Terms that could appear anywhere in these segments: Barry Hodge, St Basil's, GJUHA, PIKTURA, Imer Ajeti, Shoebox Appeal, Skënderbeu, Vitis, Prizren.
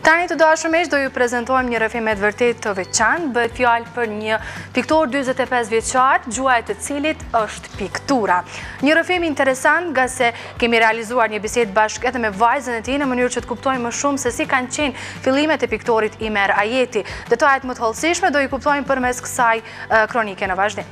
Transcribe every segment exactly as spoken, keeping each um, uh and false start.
Tani të dashumish do ju prezentojmë një rrëfim e vërtet të veçantë, bëhet fjalë për një piktor dyzet e pesë vjeçar, gjuaja e cilit është piktura. Një rrëfim interesant, nga se kemi realizuar një bisedë bashkë edhe me vajzën e tij në mënyrë që të kuptojmë më shumë se si kanë qenë fillimet e piktorit Imer Ajeti. Detajet më të hollësishme do i kuptojmë përmes kësaj kronike në vazhdim.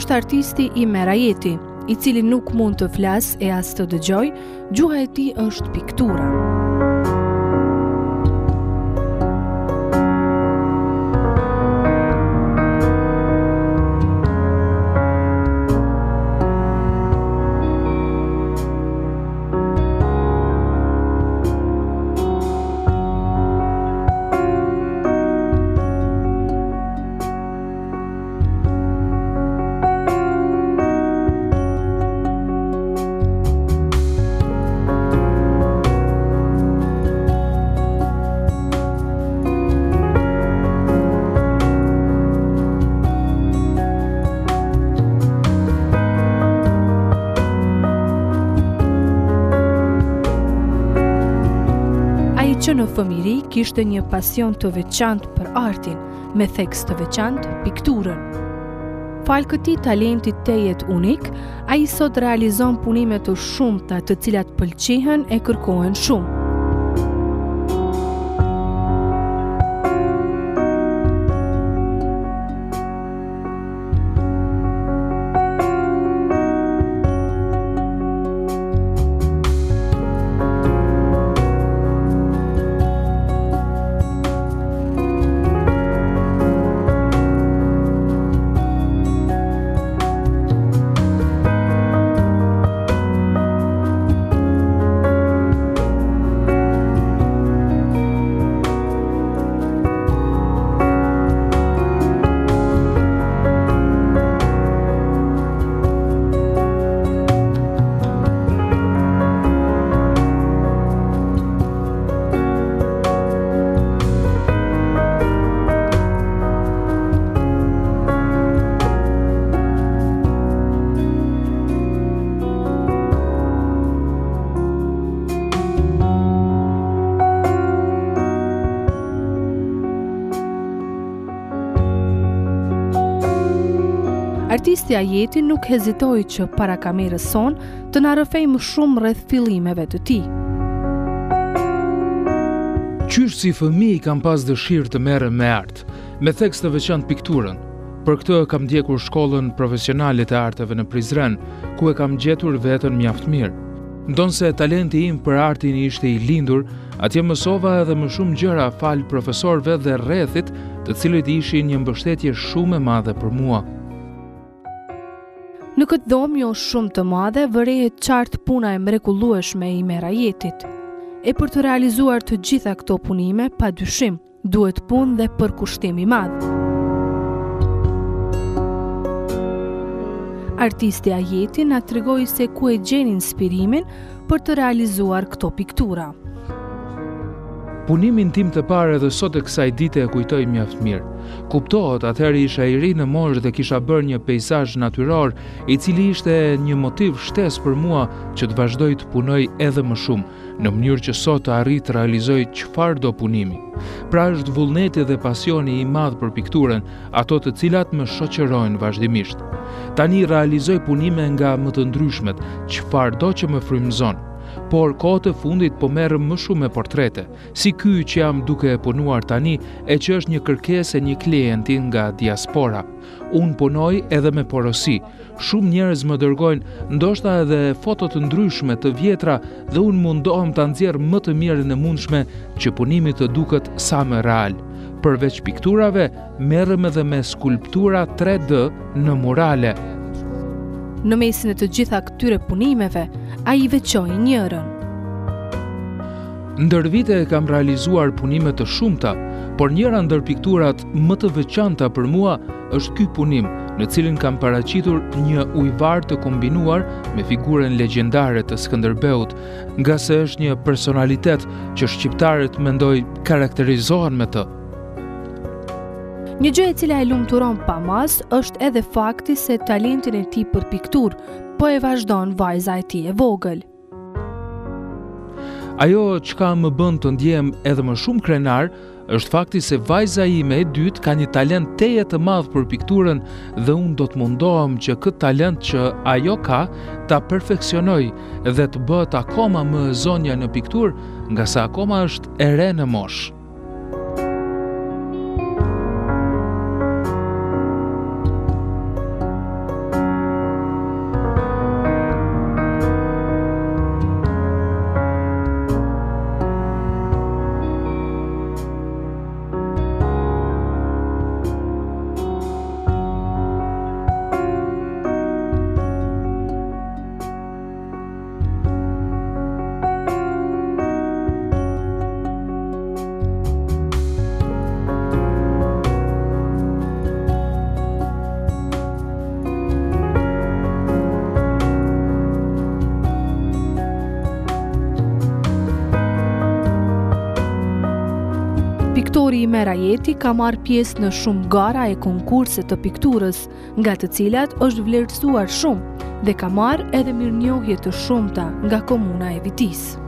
Është artisti Imer Ajeti, i cili nuk mund të flas e as të dëgjoj, gjuha e tij është piktura. Që në fëmiri kishte një pasion të veçantë për artin, me theks të veçantë pikturën. Fal këtij talenti tejet unik, ai sot realizon punime të shumta të cilat pëlqehen e kërkohen shumë. Artisti Ajeti nuk hezitoi që para kamerës son të na rrëfej më shumë rreth fillimeve të tij. Qysh si fëmijë kam pas dëshirë të merrem me art, me theks të veçantë pikturën. Për këtë kam ndjekur shkollën profesionale të arteve në Prizren, ku e kam gjetur veten mjaft mirë. Ndonse talenti im për artin ishte i lindur, atje mësova edhe më shumë gjëra fal profesorëve dhe rrethit, të cilët ishin një mbështetje shumë e madhe për mua. Në këtë dhomë jo shumë të madhe vërehet qartë puna e mrekullueshme e Imer Ajetit. E për të realizuar të gjitha këto punime, pa dyshim, duhet punë dhe përkushtim i madh. Artisti Ajeti na tregoi se ku e gjen inspirimin për të realizuar këto piktura. Punimin tim të parë edhe sot e kësaj dite e kujtoj mjaft mirë. Kuptohet, atëherë isha i ri në moshë dhe kisha bërë një peizazh natyror, i cili ishte një motiv shtesë për mua që të vazhdoj të punoj edhe më shumë, në mënyrë që sot të arrit të realizoj çfarëdo punimi. Pra është vullneti dhe pasioni i madh për pikturën, ato të cilat më shoqërojnë vazhdimisht. Tani realizoj punime nga më të ndryshmet, çfarëdo që më frymëzon. Por kohë të fundit po merrem më shumë me portrete, si ky që jam duke e punuar tani e që është një kërkesë e një klienti nga diaspora. Unë punoj edhe me porosi, shumë njerëz më dërgojnë ndoshta edhe foto të ndryshme të vjetra dhe unë mundohem ta nxjerr më të mirën e mundshme që punimi të duket sa më real. Përveç pikturave, merrem edhe me skulptura tre D në murale. Në mesin e të gjitha këtyre punimeve, a i veçoi njërën. Ndër vite kam realizuar punime të shumta, por njëra ndër pikturat më të veçanta për mua është ky punim, në cilin kam paraqitur një ujvar të kombinuar me figurën legjendare të Skënderbeut, nga se është një personalitet që shqiptarët mendoj karakterizohen me të. Një gjë e cila e lumturon pamas është edhe fakti se talentin e tij për pikturë po e vazhdon vajza e tij e vogël. Ajo çka më bën të ndjem edhe më shumë krenar është fakti se vajza ime e dytë ka një talent teje të madh për pikturën dhe unë do të mundohem që këtë talent që ajo ka ta perfeksionoj dhe të bëhet akoma më e zonja në pikturë, nga sa akoma është e re në moshë. Piktori Imer Ajeti ka marrë pjesë në shumë gara e konkurse të pikturës, nga të cilat është vlerësuar shumë dhe ka marrë edhe mirënjohje të shumta nga komuna e Vitis.